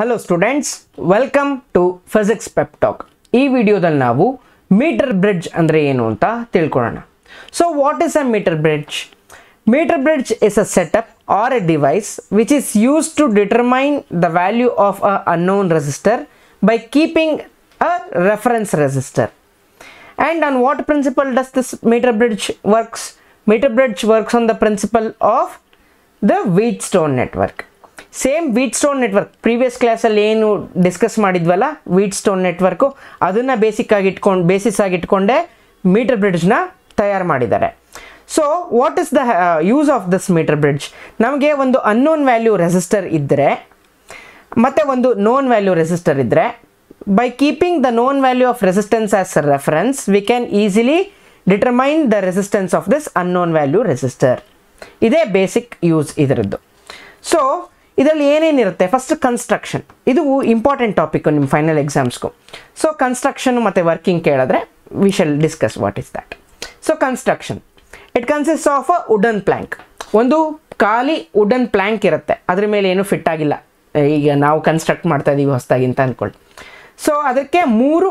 Hello students, welcome to physics pep talk. ಈ ವಿಡಿಯೋದಲ್ಲಿ ನಾವು ಮೀಟರ್ ಬ್ರಿಡ್ಜ್ ಅಂದರೆ ಏನು ಅಂತ ತಿಳ್ಕೊಳ್ಳೋಣ. So what is a metre bridge? Metre bridge is a setup or a device which is use to determine the value of a unknown resistor by keeping a reference resistor. And on what principle does this meter bridge works? Meter bridge works on the principle of the Wheatstone network. Same Wheatstone network, previous class alli enu discuss madidvalla Wheatstone network, adanna basis agi itkonde meter bridge na tayar madidare. So what is the use of this meter bridge? Namage ondu unknown value resistor idre matte ondu known value resistor idre, by keeping the known value of resistance as a reference, we can easily determine the resistance of this unknown value resistor. Ide basic use idraddu. So idralli yeneenu irutte? First, construction. Idu important topic in final exams ku. So construction matte working keladre we shall discuss what is that. So construction, it consists of a wooden plank. Ondu kali wooden plank irutte, adra mele enu fit agilla, iga navu construct martta idivi hostagi anta ankolli. So ಅದಕ್ಕೆ ಮೂರು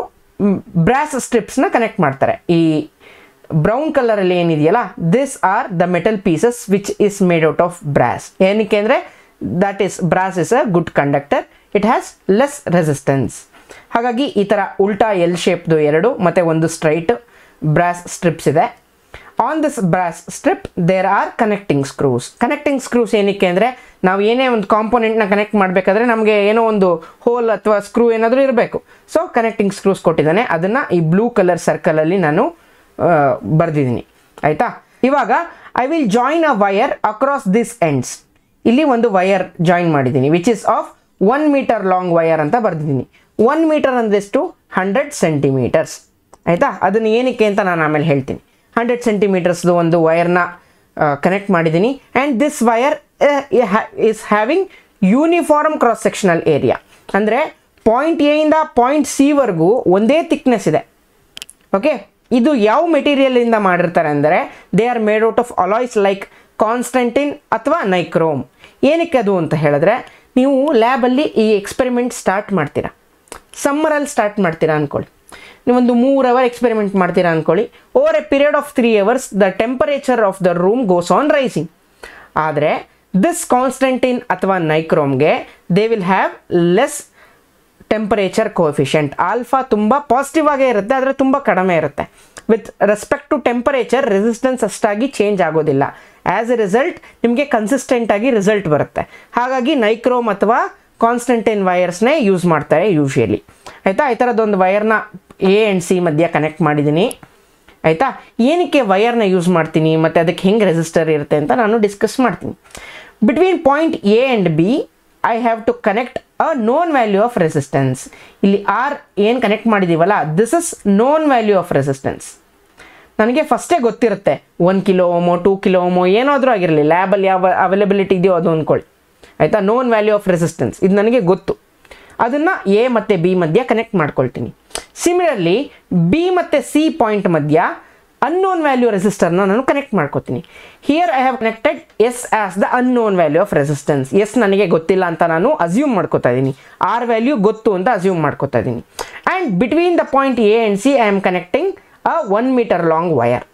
brass ಸ್ಟ್ರಿಪ್ಸ್ನ connect ಮಾಡ್ತಾರೆ. ಈ brown ಕಲರಲ್ಲಿ ಏನಿದೆಯಲ್ಲ, this are the metal pieces which is made out of brass. ಏನಕ್ಕೆ ಅಂದರೆ that is brass is a good conductor, it has less resistance. ಹಾಗಾಗಿ ಈ ಥರ ಉಲ್ಟಾ ಎಲ್ ಶೇಪ್ದು ಎರಡು ಮತ್ತು ಒಂದು ಸ್ಟ್ರೈಟ್ ಬ್ರಾಸ್ ಸ್ಟ್ರಿಪ್ಸ್ ಇದೆ. On this brass strip there are connecting screws. Connecting screws ಏನಕ್ಕೆ ಅಂದರೆ, ನಾವು ಏನೇ ಒಂದು ಕಾಂಪೋನೆಂಟ್ನ ಕನೆಕ್ಟ್ ಮಾಡಬೇಕಾದ್ರೆ ನಮಗೆ ಏನೋ ಒಂದು ಹೋಲ್ ಅಥವಾ ಸ್ಕ್ರೂ ಏನಾದರೂ ಇರಬೇಕು. ಸೊ ಕನೆಕ್ಟಿಂಗ್ ಸ್ಕ್ರೂಸ್ ಕೊಟ್ಟಿದ್ದಾನೆ, ಅದನ್ನು ಈ ಬ್ಲೂ ಕಲರ್ ಸರ್ಕಲಲ್ಲಿ ನಾನು ಬರೆದಿದ್ದೀನಿ. ಆಯಿತಾ? ಇವಾಗ I will join a wire across this ends. ಇಲ್ಲಿ ಒಂದು ವಯರ್ ಜಾಯಿನ್ ಮಾಡಿದ್ದೀನಿ, which is of 1 metre long wire ಅಂತ ಬರೆದಿದ್ದೀನಿ. 1 ಮೀಟರ್ ಅಂದರೆಷ್ಟು? 100 ಸೆಂಟಿಮೀಟರ್ಸ್. ಆಯಿತಾ? ಅದನ್ನು ಏನಕ್ಕೆ ಅಂತ ನಾನು ಆಮೇಲೆ ಹೇಳ್ತೀನಿ. 100 ಸೆಂಟಿಮೀಟರ್ಸ್ದು ಒಂದು ವಯರ್ನ ಕನೆಕ್ಟ್ ಮಾಡಿದ್ದೀನಿ. And this wire is having uniform cross sectional area. ಅಂದರೆ ಪಾಯಿಂಟ್ ಎಯಿಂದ ಪಾಯಿಂಟ್ ಸಿವರೆಗೂ ಒಂದೇ ಥಿಕ್ನೆಸ್ ಇದೆ. ಓಕೆ, ಇದು ಯಾವ ಮೆಟೀರಿಯಲಿಂದ ಮಾಡಿರ್ತಾರೆ ಅಂದರೆ, they are made out of alloys like constantan ಅಥವಾ ನೈಕ್ರೋಮ್. ಏನಕ್ಕೆ ಅದು ಅಂತ ಹೇಳಿದ್ರೆ, ನೀವು ಲ್ಯಾಬಲ್ಲಿ ಈ ಎಕ್ಸ್ಪೆರಿಮೆಂಟ್ ಸ್ಟಾರ್ಟ್ ಮಾಡ್ತೀರಾ, ಸಮ್ಮರಲ್ಲಿ ಸ್ಟಾರ್ಟ್ ಮಾಡ್ತೀರಾ ಅಂದ್ಕೊಳ್ಳಿ. ನೀವೊಂದು 3 ಅವರ್ ಎಕ್ಸ್ಪೆರಿಮೆಂಟ್ ಮಾಡ್ತೀರಾ ಅಂದ್ಕೊಳ್ಳಿ. Over a period of 3 hours the temperature of the room goes on rising. ಆದರೆ ದಿಸ್ ಕಾನ್ಸ್ಟಂಟಿನ್ ಅಥವಾ ನೈಕ್ರೋಮ್ಗೆ they will have less temperature coefficient. Alpha ತುಂಬ ಪಾಸಿಟಿವ್ ಆಗೇ ಇರುತ್ತೆ, ಆದರೆ ತುಂಬ ಕಡಿಮೆ ಇರುತ್ತೆ. With respect to temperature resistance ಅಷ್ಟಾಗಿ ಚೇಂಜ್ ಆಗೋದಿಲ್ಲ. ಆ್ಯಸ್ ಎ ರಿಸಲ್ಟ್ ನಿಮಗೆ ಕನ್ಸಿಸ್ಟೆಂಟಾಗಿ ರಿಸಲ್ಟ್ ಬರುತ್ತೆ. ಹಾಗಾಗಿ ನೈಕ್ರೋಮ್ ಅಥವಾ ಕಾನ್ಸ್ಟಂಟಿನ್ ವೈರ್ಸ್ನೇ ಯೂಸ್ ಮಾಡ್ತಾರೆ ಯೂಶ್ವಲಿ. ಆಯಿತಾ? ಈ ಥರದ್ದೊಂದು ವೈರ್ನ ಎ ಆ್ಯಂಡ್ ಸಿ ಮಧ್ಯ ಕನೆಕ್ಟ್ ಮಾಡಿದ್ದೀನಿ. ಆಯಿತಾ? ಏನಕ್ಕೆ ವೈರ್ನ ಯೂಸ್ ಮಾಡ್ತೀನಿ ಮತ್ತು ಅದಕ್ಕೆ ಹೆಂಗೆ ರೆಸಿಸ್ಟರ್ ಇರುತ್ತೆ ಅಂತ ನಾನು ಡಿಸ್ಕಸ್ ಮಾಡ್ತೀನಿ. Between point A and B I have to connect a known value of resistance. ಇಲ್ಲಿ ಆರ್ ಏನು ಕನೆಕ್ಟ್ ಮಾಡಿದ್ದೀವಲ್ಲ, this is known value of resistance. ನನಗೆ ಫಸ್ಟೇ ಗೊತ್ತಿರುತ್ತೆ 1 ಕಿಲೋ ಓಮೋ 2 ಕಿಲೋ ಓಮೋ ಏನಾದರೂ ಆಗಿರಲಿ, ಲ್ಯಾಬಲ್ಲಿ ಯಾವ ಅವೈಲಬಿಲಿಟಿ ಇದೆಯೋ ಅದು ಅಂದ್ಕೊಳ್ಳಿ. ಆಯಿತಾ? ನೋನ್ ವ್ಯಾಲ್ಯೂ ಆಫ್ ರೆಸಿಸ್ಟೆನ್ಸ್ ಇದು ನನಗೆ ಗೊತ್ತು, ಅದನ್ನು ಎ ಮತ್ತು ಬಿ ಮಧ್ಯ ಕನೆಕ್ಟ್ ಮಾಡ್ಕೊಳ್ತೀನಿ. ಸಿಮಿಲರ್ಲಿ ಬಿ ಮತ್ತು ಸಿ ಪಾಯಿಂಟ್ ಮಧ್ಯ ಅನ್ನೋನ್ ವ್ಯಾಲ್ಯೂ ರೆಸಿಸ್ಟರ್ನ ನಾನು ಕನೆಕ್ಟ್ ಮಾಡ್ಕೊತೀನಿ. Here I have connected S as the unknown value of resistance. S ನನಗೆ ಗೊತ್ತಿಲ್ಲ ಅಂತ ನಾನು ಅಸ್ಯೂಮ್ ಮಾಡ್ಕೋತಾ ಇದ್ದೀನಿ, ಆರ್ ವ್ಯಾಲ್ಯೂ ಗೊತ್ತು ಅಂತ ಅಸ್ಯೂಮ್ ಮಾಡ್ಕೋತಾ ಇದ್ದೀನಿ. And between the point A and C I am connecting a 1 metre long wire.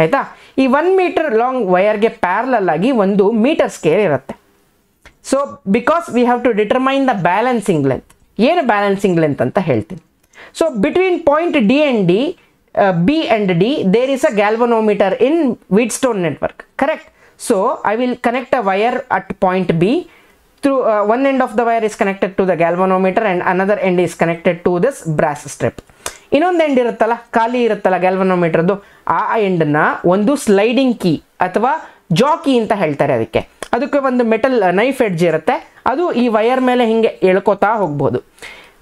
ಆಯಿತಾ? ಈ 1 ಮೀಟರ್ ಲಾಂಗ್ ವಯರ್ಗೆ ಪ್ಯಾರಲಲ್ ಆಗಿ ಒಂದು ಮೀಟರ್ ಸ್ಕೇಲ್ ಇರುತ್ತೆ. So because we have to determine the balancing length. ಏನು ಬ್ಯಾಲೆನ್ಸಿಂಗ್ ಲೆಂತ್ ಅಂತ ಹೇಳ್ತೀನಿ. So between point D and D B and D there is a galvanometer in Wheatstone network. Correct? So I will connect a wire at point B. Through one end of the wire is connected to the galvanometer and another end is connected to this brass strip. ಇನ್ನೊಂದು end ಇರುತ್ತಲ್ಲ, ಖಾಲಿ ಇರುತ್ತಲ್ಲ galvanometerದು, ಆ ಎಂಡನ್ನು ಒಂದು sliding key ಅಥವಾ ಜಾಕಿ ಅಂತ ಹೇಳ್ತಾರೆ. ಅದಕ್ಕೆ ಒಂದು ಮೆಟಲ್ ನೈಫ್ ಎಡ್ಜ್ ಇರುತ್ತೆ, ಅದು ಈ ವಯರ್ ಮೇಲೆ ಹಿಂಗೆ ಎಳ್ಕೊತಾ ಹೋಗ್ಬೋದು.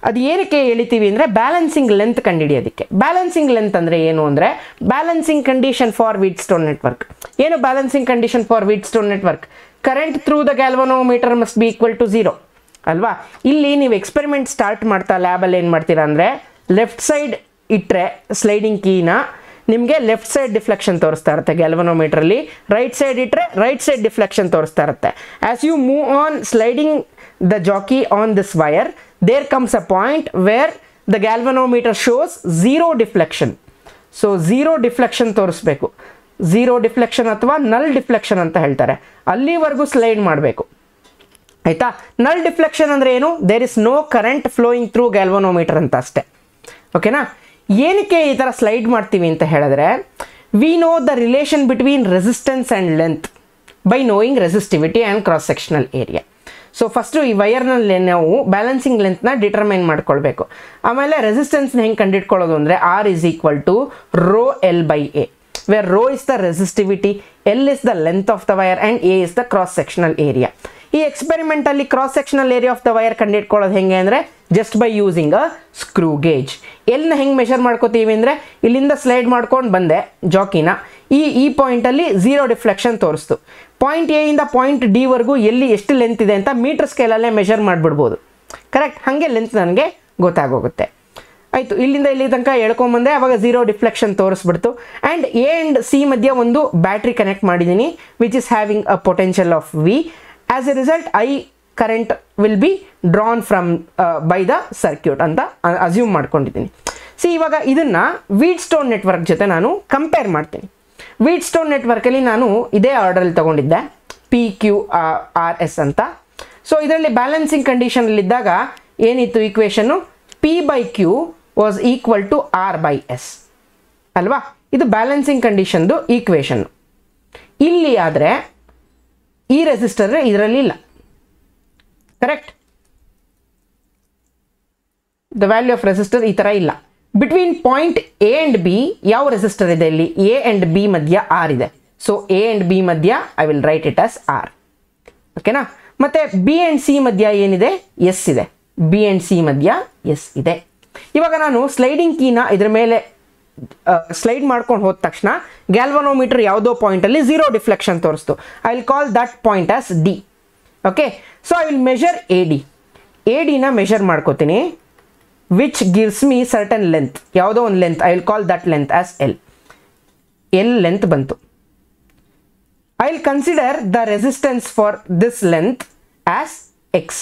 ಅದು ಏನಕ್ಕೆ ಎಳಿತೀವಿ ಅಂದರೆ ಬ್ಯಾಲೆನ್ಸಿಂಗ್ ಲೆಂತ್ ಕಂಡುಹಿಡಿಯೋದಕ್ಕೆ. ಬ್ಯಾಲೆನ್ಸಿಂಗ್ ಲೆಂತ್ ಅಂದರೆ ಏನು ಅಂದರೆ, balancing condition for Wheatstone network. ಏನು balancing condition for Wheatstone network? Current through the galvanometer must be equal to 0 ಅಲ್ವಾ? ಇಲ್ಲಿ ನೀವು ಎಕ್ಸ್ಪೆರಿಮೆಂಟ್ ಸ್ಟಾರ್ಟ್ ಮಾಡ್ತಾ ಲ್ಯಾಬಲ್ಲಿ ಏನು ಮಾಡ್ತೀರಾ ಅಂದರೆ, ಲೆಫ್ಟ್ ಸೈಡ್ ಇಟ್ಟರೆ ಸ್ಲೈಡಿಂಗ್ ಕೀನ ನಿಮಗೆ ಲೆಫ್ಟ್ ಸೈಡ್ ಡಿಫ್ಲೆಕ್ಷನ್ ತೋರಿಸ್ತಾ ಇರುತ್ತೆ ಗ್ಯಾಲ್ವನೋಮೀಟರ್ ಅಲ್ಲಿ, ರೈಟ್ ಸೈಡ್ ಇಟ್ಟರೆ ರೈಟ್ ಸೈಡ್ ಡಿಫ್ಲೆಕ್ಷನ್ ತೋರಿಸ್ತಾ ಇರುತ್ತೆ. As you move on sliding the jockey on this wire, there comes a point where the galvanometer shows zero deflection. So zero deflection ತೋರಿಸ್ಬೇಕು, zero deflection ಅಥವಾ null deflection ಅಂತ ಹೇಳ್ತಾರೆ. ಅಲ್ಲಿವರೆಗೂ slide ಮಾಡಬೇಕು, ಆಯಿತಾ. ನಲ್ ಡಿಫ್ಲೆಕ್ಷನ್ ಅಂದರೆ ಏನು? There is no current flowing through galvanometer ಅಂತ ಅಷ್ಟೆ, ಓಕೆನಾ. ಏನಕ್ಕೆ ಈ ಥರ ಸ್ಲೈಡ್ ಮಾಡ್ತೀವಿ ಅಂತ ಹೇಳಿದ್ರೆ, we know the relation between resistance and length by knowing resistivity and cross sectional area. So first ಈ ವೈರ್ನಲ್ಲಿ ನಾವು ಬ್ಯಾಲೆನ್ಸಿಂಗ್ ಲೆಂತ್ನ ಡಿಟರ್ಮೈನ್ ಮಾಡ್ಕೊಳ್ಬೇಕು. ಆಮೇಲೆ ರೆಸಿಸ್ಟೆನ್ಸ್ನ ಹೆಂಗೆ ಕಂಡಿಟ್ಕೊಳ್ಳೋದು ಅಂದರೆ, R is equal to rho L by A, where rho is the resistivity, L is the length of the wire and A is the cross sectional area. ಈ ಎಕ್ಸ್ಪೆರಿಮೆಂಟಲ್ಲಿ cross sectional area of the wire ಕಂಡಿಟ್ಕೊಳ್ಳೋದು ಹೆಂಗೆ ಅಂದರೆ, just by using a screw gauge. ಎಲ್ನ ಹೆಂಗೆ measure ಮಾಡ್ಕೋತೀವಿ ಅಂದರೆ, ಇಲ್ಲಿಂದ ಸ್ಲೈಡ್ ಮಾಡ್ಕೊಂಡು ಬಂದೆ ಜಾಕಿನ, ಈ ಪಾಯಿಂಟಲ್ಲಿ ಝೀರೋ ಡಿಫ್ಲೆಕ್ಷನ್ ತೋರಿಸ್ತು. ಪಾಯಿಂಟ್ ಎ ಇಂದ ಪಾಯಿಂಟ್ ಡಿವರೆಗೂ ಎಲ್ಲಿ ಎಷ್ಟು ಲೆಂತ್ ಇದೆ ಅಂತ ಮೀಟರ್ ಸ್ಕೇಲಲ್ಲೇ ಮೆಷರ್ ಮಾಡಿಬಿಡ್ಬೋದು, ಕರೆಕ್ಟ್. ಹಾಗೆ ಲೆಂತ್ ನನಗೆ ಗೊತ್ತಾಗೋಗುತ್ತೆ, ಆಯಿತು. ಇಲ್ಲಿಂದ ಇಲ್ಲಿ ತನಕ ಎಳ್ಕೊಂಬಂದೆ, ಆವಾಗ ಝೀರೋ ಡಿಫ್ಲೆಕ್ಷನ್ ತೋರಿಸ್ಬಿಡ್ತು. ಆ್ಯಂಡ್ ಎ ಆ್ಯಂಡ್ ಸಿ ಮಧ್ಯೆ ಒಂದು ಬ್ಯಾಟ್ರಿ ಕನೆಕ್ಟ್ ಮಾಡಿದ್ದೀನಿ, which is having a potential of V. As a result, I current will be drawn from by the circuit anta assume madkondidini. See, ivaga idanna Wheatstone network jothe nanu compare martini. Wheatstone network alli nanu ide order alli tagondidde p q r s anta. So idralli balancing condition alli iddaga enittu equation p by q was equal to r by s alva, idu balancing condition du equation. Illi adre ಈ resistor ಇದರಲ್ಲಿ ಇಲ್ಲ, correct. The value of resistor ಈ ಥರ ಇಲ್ಲ. Between point A and B ಯಾವ resistor ಇದೆ? ಇಲ್ಲಿ A and B ಮಧ್ಯ ಆರ್ ಇದೆ. ಸೊ ಎ ಆ್ಯಂಡ್ ಬಿ ಮಧ್ಯ I will write it as R, ಓಕೆನಾ. ಮತ್ತು ಬಿ ಆ್ಯಂಡ್ ಸಿ ಮಧ್ಯ ಏನಿದೆ? ಎಸ್ ಇದೆ. ಬಿ ಆ್ಯಂಡ್ ಸಿ ಮಧ್ಯ ಎಸ್ ಇದೆ. ಇವಾಗ ನಾನು ಸ್ಲೈಡಿಂಗ್ ಕೀನ ಇದ್ರ ಮೇಲೆ ಸ್ಲೈಡ್ ಮಾಡ್ಕೊಂಡು ಹೋದ ತಕ್ಷಣ ಗ್ಯಾಲ್ವನೋಮೀಟರ್ ಯಾವುದೋ ಪಾಯಿಂಟಲ್ಲಿ ಝೀರೋ ಡಿಫ್ಲೆಕ್ಷನ್ ತೋರಿಸ್ತು. I will call that point as D, okay. So I will measure A D, A ಡಿನ ಮೆಷರ್ ಮಾಡ್ಕೋತೀನಿ, which gives me certain length, ಯಾವುದೋ ಒಂದು length. I will call that length as L. L length ಬಂತು. I will consider the resistance for this length as X,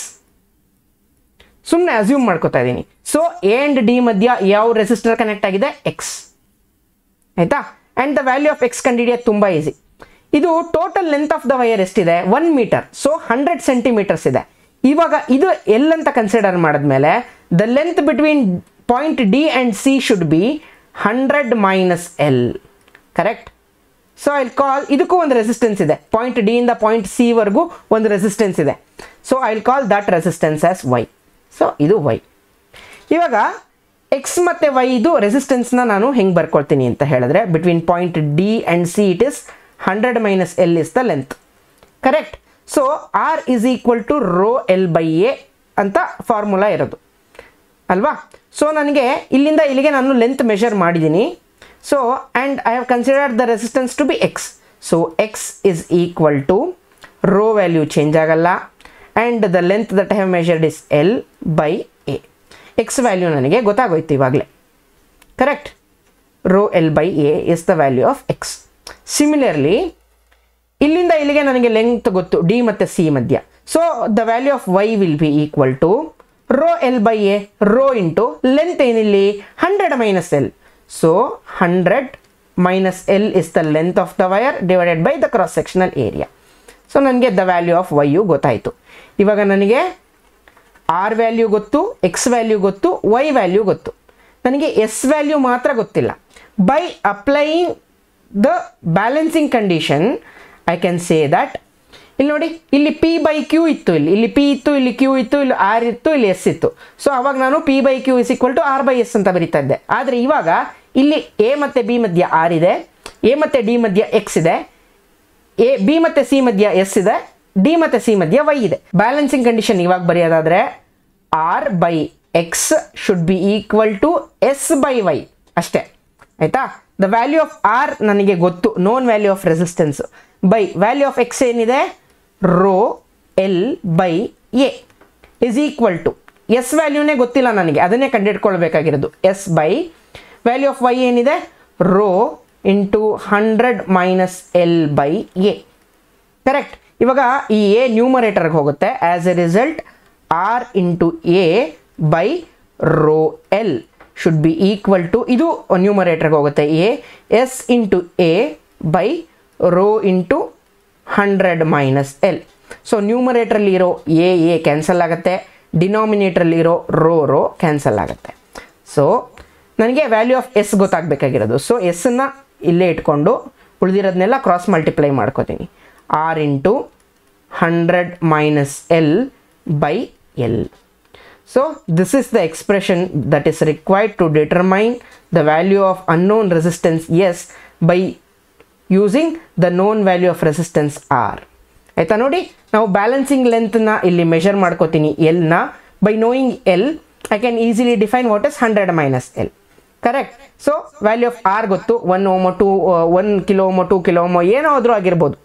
ಸುಮ್ಮನೆ assume ಮಾಡ್ಕೋತಾ ಇದ್ದೀನಿ. So A and D ಮಧ್ಯ ಯಾವ resistor connect ಆಗಿದೆ? X, ಆಯಿತಾ. And the value of X ಕಂಡಿಡಿಯೋದು ತುಂಬ ಈಸಿ. ಇದು total length of the wire ಎಷ್ಟಿದೆ? 1 ಮೀಟರ್. ಸೊ 100 ಸೆಂಟಿಮೀಟರ್ಸ್ ಇದೆ. ಇವಾಗ ಇದು ಎಲ್ ಅಂತ ಕನ್ಸಿಡರ್ ಮಾಡಿದ್ಮೇಲೆ the length between point D and C should be 100 - L, correct. So I will call, ಇದಕ್ಕೂ ಒಂದು ರೆಸಿಸ್ಟೆನ್ಸ್ ಇದೆ, ಪಾಯಿಂಟ್ ಡಿ ಇಂದ ಪಾಯಿಂಟ್ ಸಿ ವರೆಗೂ ಒಂದು ರೆಸಿಸ್ಟೆನ್ಸ್ ಇದೆ. So I will call that resistance as Y. So ಇದು Y. ಇವಾಗ X ಮತ್ತು ವೈ ಇದು ರೆಸಿಸ್ಟೆನ್ಸ್ನ ನಾನು ಹೆಂಗೆ ಬರ್ಕೊಳ್ತೀನಿ ಅಂತ ಹೇಳಿದ್ರೆ, between point D and C it is 100 - L is the length, correct. So R is equal to rho L by A ಅಂತ ಫಾರ್ಮುಲಾ ಇರೋದು ಅಲ್ವಾ. ಸೊ ನನಗೆ ಇಲ್ಲಿಂದ ಇಲ್ಲಿಗೆ ನಾನು ಲೆಂತ್ ಮೆಷರ್ ಮಾಡಿದ್ದೀನಿ. So and I have considered the resistance to be X. So X is equal to rho value change ಆಗಲ್ಲ, and the length that I have measured is L by A. X value ನನಗೆ ಗೊತ್ತಾಗೋಯ್ತು ಇವಾಗಲೇ, correct. Rho L by A is the value of X. Similarly ಇಲ್ಲಿಂದ ಇಲ್ಲಿಗೆ ನನಗೆ length ಗೊತ್ತು D ಮತ್ತು C ಮಧ್ಯ. So the value of Y will be equal to rho L by A, rho into length ಏನಿಲ್ಲಿ 100 - L. So 100 - L is the length of the wire divided by the cross sectional area. So ನನಗೆ the value of Y ಗೊತ್ತಾಯಿತು. ಇವಾಗ ನನಗೆ R value ಗೊತ್ತು, X value ಗೊತ್ತು, Y value ಗೊತ್ತು. ನನಗೆ S value ಮಾತ್ರ ಗೊತ್ತಿಲ್ಲ. By applying the balancing condition I can say that, ಇಲ್ಲಿ ನೋಡಿ, ಇಲ್ಲಿ ಪಿ ಬೈ ಕ್ಯೂ ಇತ್ತು, ಇಲ್ಲಿ ಪಿ ಇತ್ತು, ಇಲ್ಲಿ ಕ್ಯೂ ಇತ್ತು, ಇಲ್ಲಿ ಆರ್ ಇತ್ತು, ಇಲ್ಲಿ ಎಸ್ ಇತ್ತು. ಸೊ ಅವಾಗ ನಾನು P by Q is equal to R by S ಅಂತ ಬರೀತಾ ಇದ್ದೆ. ಆದರೆ ಇವಾಗ ಇಲ್ಲಿ ಎ ಮತ್ತು ಬಿ ಮಧ್ಯ ಆರ್ ಇದೆ, ಎ ಮತ್ತು ಡಿ ಮಧ್ಯ ಎಕ್ಸ್ ಇದೆ, ಎ ಬಿ ಮತ್ತು ಸಿ ಮಧ್ಯ ಎಸ್ ಇದೆ, ಡಿ ಮತ್ತು ಸಿ ಮಧ್ಯ ವೈ ಇದೆ. ಬ್ಯಾಲೆನ್ಸಿಂಗ್ ಕಂಡೀಷನ್ ಇವಾಗ ಬರೆಯೋದಾದರೆ R by X should be equal to S by Y ಅಷ್ಟೇ, ಆಯಿತಾ. ದ ವ್ಯಾಲ್ಯೂ ಆಫ್ ಆರ್ ನನಗೆ ಗೊತ್ತು, known value of resistance, by value of X ಏನಿದೆ rho L by A is equal to S ವ್ಯಾಲ್ಯೂನೇ ಗೊತ್ತಿಲ್ಲ ನನಗೆ, ಅದನ್ನೇ ಕಂಡಿಡ್ಕೊಳ್ಬೇಕಾಗಿರೋದು S by value of Y ಏನಿದೆ rho into 100 minus L by A. Correct. Ivaga E A numerator hogutte. As a result, R into A by rho L should be equal to idu numerator hogutte A S into A by rho into 100 minus L. So numerator liro A cancel agutte. Denominator liro rho cancel agutte. So nanage value of S gothagbekirodu. So S na ille itkondo ulidiradnella cross multiply markotini. R into 100 minus L by L. So this is the expression that is required to determine the value of unknown resistance S by using the known value of resistance R. Aita nodi, now balancing length na illi measure markotini L na. By knowing L, I can easily define what is 100 minus L. Correct. So value of R gottu 1 ohm, 1 kilo ohm, 2 kilo ohm, yeno adru agirbodu.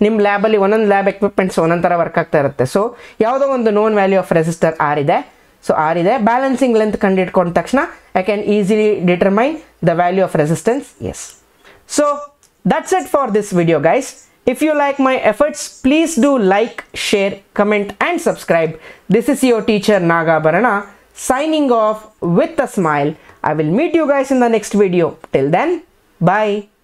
Nim lab alli onan lab equipment so onan tara work aagta irutte. So yavado ondu known value of resistor R ide. So R ide, balancing length kandu idkonda takshana I can easily determine the value of resistance S. So that's it for this video, guys. If you like my efforts, please do like, share, comment and subscribe. This is your teacher Naga Bharana signing off with a smile. I will meet you guys in the next video. Till then, bye.